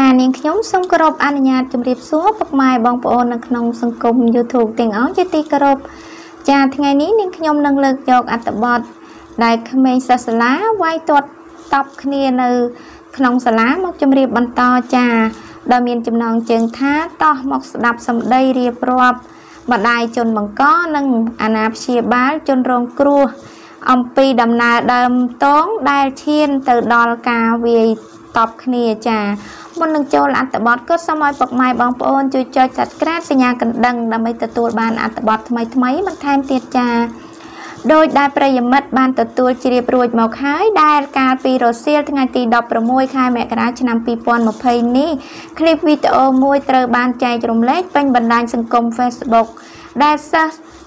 អម្ពីដំណើរដើមតងដែលឈានទៅដល់ការវាយតបគ្នាចាមុននឹងចូលអត្ថបទក៏សូមឲ្យពុកម៉ែបងប្អូនជួយចុច មួយក្រុមនាំគ្នាវាយទាត់ធាក់យ៉ាងចាស់ដៃតែម្ដងនៅក្នុងថ្នាក់រៀនខណៈដែលមានសិស្សសានុសិស្សជាច្រើនសិតតែប្រុសៗបាននាំគ្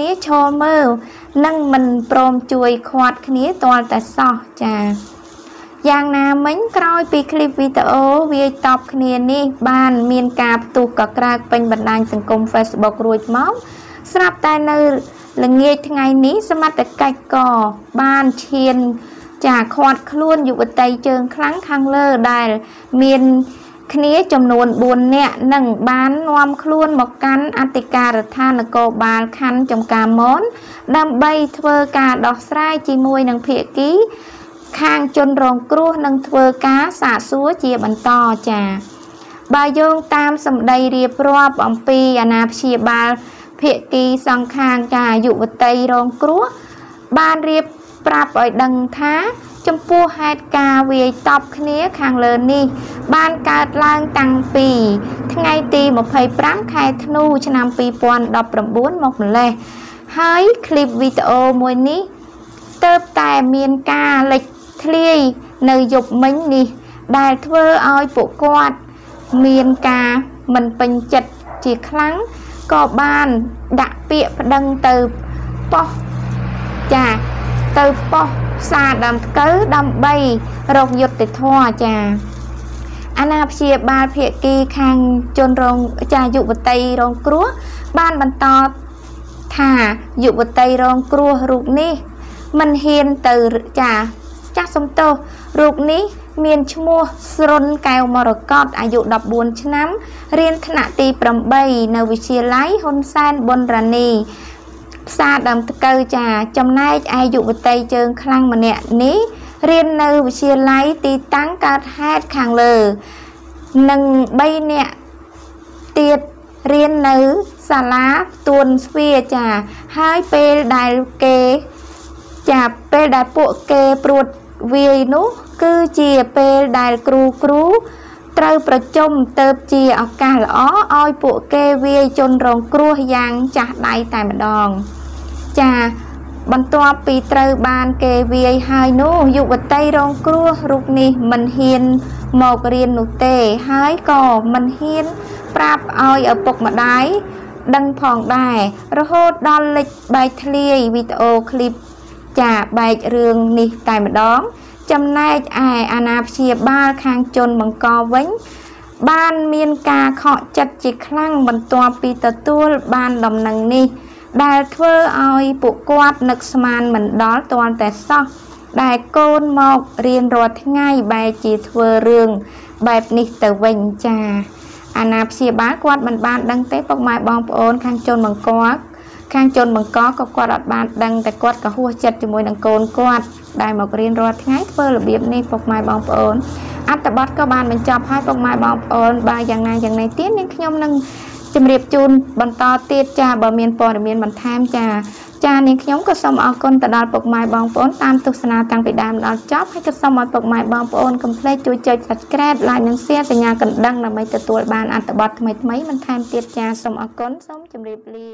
នាចូលមើលនិងមិនព្រមជួយខាត់គ្នាទាល់តែសោះចា៎យ៉ាងណាមិញក្រោយពី លងាយថ្ងៃនេះសមត្ថកិច្ចក៏បានឈានចាខ្វាត់ខ្លួនយុវតីជើងខ្លាំងខាងលើដែលមានគ្នាចំនួន 4 នាក់នឹងបាននាំខ្លួនមកកាន់អធិការដ្ឋាននគរបាលខណ្ឌចំការមនដើម្បីធ្វើការដោះស្រាយជាមួយនឹងភាគីខាងជនរងគ្រោះនិងធ្វើការសាកសួរជាបន្តចា៎បើយើងតាមសម្ដីរៀបរាប់អំពីអាណាព្យាបាល ភាគីសង្ខាងចាយុវតីរងគ្រោះបានរៀបប្រាប់ឲ្យដឹងថាចំពោះហេតុការណ៍វាយតប់គ្នាខាងលើនេះបានកើតឡើងតាំងពីថ្ងៃទី 25 ខែធ្នូឆ្នាំ 2019 មកម្លេះ ហើយ clip video មួយនេះទើបតែមានការលេចធ្លាយនៅយប់មិញនេះដែលធ្វើឲ្យពួកគាត់មានការមិនពេញចិត្តជាខ្លាំង ក៏បានដាក់ពាក្យប្តឹងទៅប៉ុស្តិ៍ចាទៅប៉ុស្តិ៍សាដើមកៅដើម្បីរកយុត្តិធម៌ចាអាណាព្យាបាលភៀកគីខាងជនរងចាយុវតីរងគ្រោះបានបន្តថាយុវតីរងគ្រោះរូបនេះមិនហ៊ានទៅចាស់សំទោសរូបនេះ មានឈ្មោះស្រុនកែវមរកត អាយុ 14 ឆ្នាំរៀនថ្នាក់ទី 8 នៅវិទ្យាល័យហ៊ុនសែនបុនរានីផ្សារដើមតកៅចាចំណែកឯយុវតីជើងខ្លាំងម្នាក់នេះរៀននៅវិទ្យាល័យទីតាំងកើតហេតុខាងលើនិង គឺជាពេលដែលគ្រូត្រូវប្រជុំទៅជាឱកាសល្អឲ្យពួកគេវាយជនរងគ្រោះយ៉ាងចាស់ដៃតែម្ដងចាបន្ទាប់ពីត្រូវបានគេវាយហើយនោះយុវតីរងគ្រោះរូបនេះមិនហ៊ានមករៀននោះទេហើយក៏មិនហ៊ានប្រាប់ឲ្យឪពុកម្ដាយដឹងផងដែររហូតដល់លេចបែកធ្លាយវីដេអូឃ្លីប ចាបែករឿងនេះតែម្ដងចំណែកឯអាណាព្យាបាលខាងជនបង្កវិញបានមានការខកចិត្តជាខ្លាំងបន្ទាប់ពីទទួលបានដំណឹងនេះដែលធ្វើឲ្យពួកគាត់នឹកស្មានមិនដល់ទាល់តែសោះដែលកូនមករៀនរាល់ថ្ងៃបែកជាធ្វើរឿងបែបនេះទៅវិញចាអាណាព្យាបាលគាត់មិនបានដឹងទេពុកម៉ែបងប្អូនខាងជនបង្ក ខាងជនបង្កក៏គាត់អត់បានដឹងតែគាត់ក៏ហួសចិត្តជាមួយនឹងកូនគាត់ដែលមករៀនរាល់ថ្ងៃធ្វើរបៀបនេះពុកម៉ែបងប្អូនអត្ថបទក៏បានបញ្ចប់ហើយពុកម៉ែបងប្អូនបើយ៉ាងណាយ៉ាងណីទៀតនាងខ្ញុំនឹងជម្រាបជូនបន្តទៀតចាបើមានព័ត៌មានបន្ថែមចាចានាងខ្ញុំក៏សូមអរគុណទៅដល់ពុកម៉ែបងប្អូនតាមទស្សនាតាំងពីដើមដល់ចប់ហើយក៏សូមឲ្យពុកម៉ែបងប្អូនកុំភ្លេចជួយចុច Subscribe Like និង Share សញ្ញាកណ្ដឹងដើម្បីទទួលបានអត្ថបទថ្មីៗបន្ថែមទៀតចាសូមអរគុណសូមជម្រាបលា